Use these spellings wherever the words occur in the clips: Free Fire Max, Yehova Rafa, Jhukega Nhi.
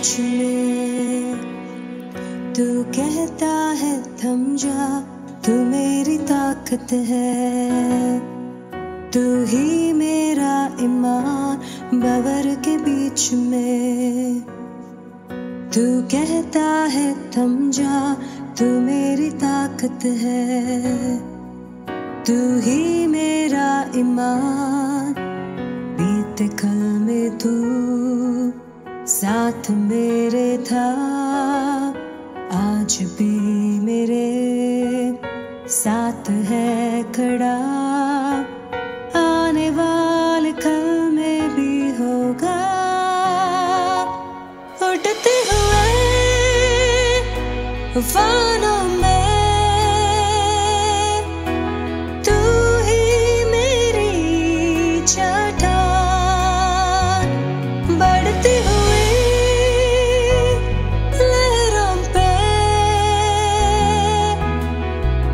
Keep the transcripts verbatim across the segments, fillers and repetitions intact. सोच ले, तू कहता है थम जा, तू मेरी ताकत है, तू ही मेरा ईमान बवर के बीच में। तू कहता है थम जा, तू मेरी ताकत है, तू ही मेरा ईमान। बीते कल में तू साथ मेरे था, आज भी मेरे साथ है खड़ा, आने वाले कल में भी होगा। उड़ते हुए उफानों में तू ही मेरी चट्टान, बढ़ते हुए लहरों पे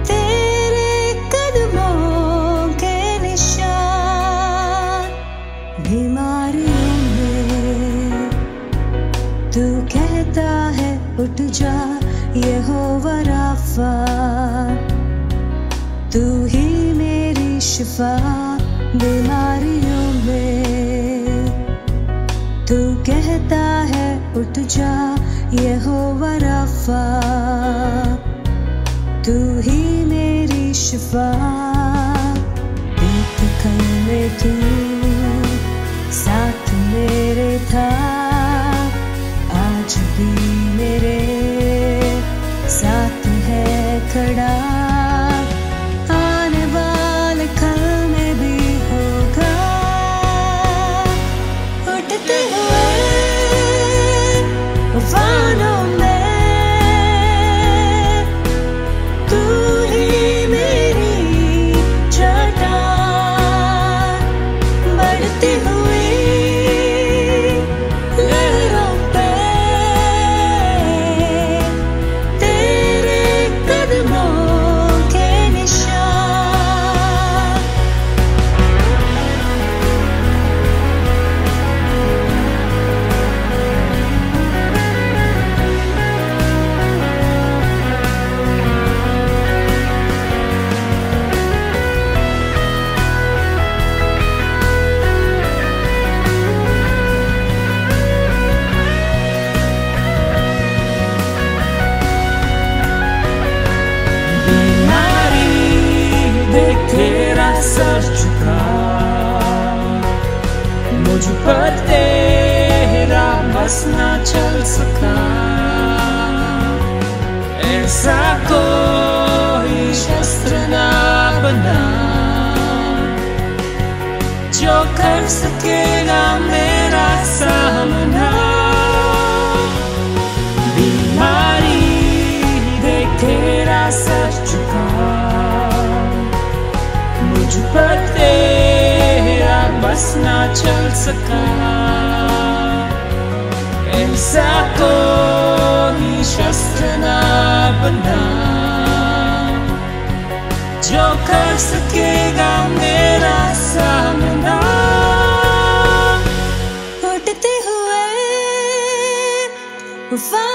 तेरे कदमों के निशान। बीमारियों में तू कहता है उठ जा, यहोवा राफा, तू ही मेरी शिफा। बीमारियों में तू कहता है उठ जा, यहोवा राफा, तू ही मेरी शिफा। बीत कल में तू साथ मेरे था, आज भी मेरे साथ है खड़ा, आने वाले कल में भी होगा। उठते हुए उफानों में तू ही मेरी चट्टान, बढ़ते हुए मुझ पर तेरा बस ना चल सका, ऐसा कोई शस्त्र ना बना जो कर सकेगा मेरा सामना। बीमारी देख तेरा सर चुका, मुझ पर बस ना चल सका, ऐसा कोई शस्त्र ना बना जो कर सकेगा मेरा सामना। उठते हुए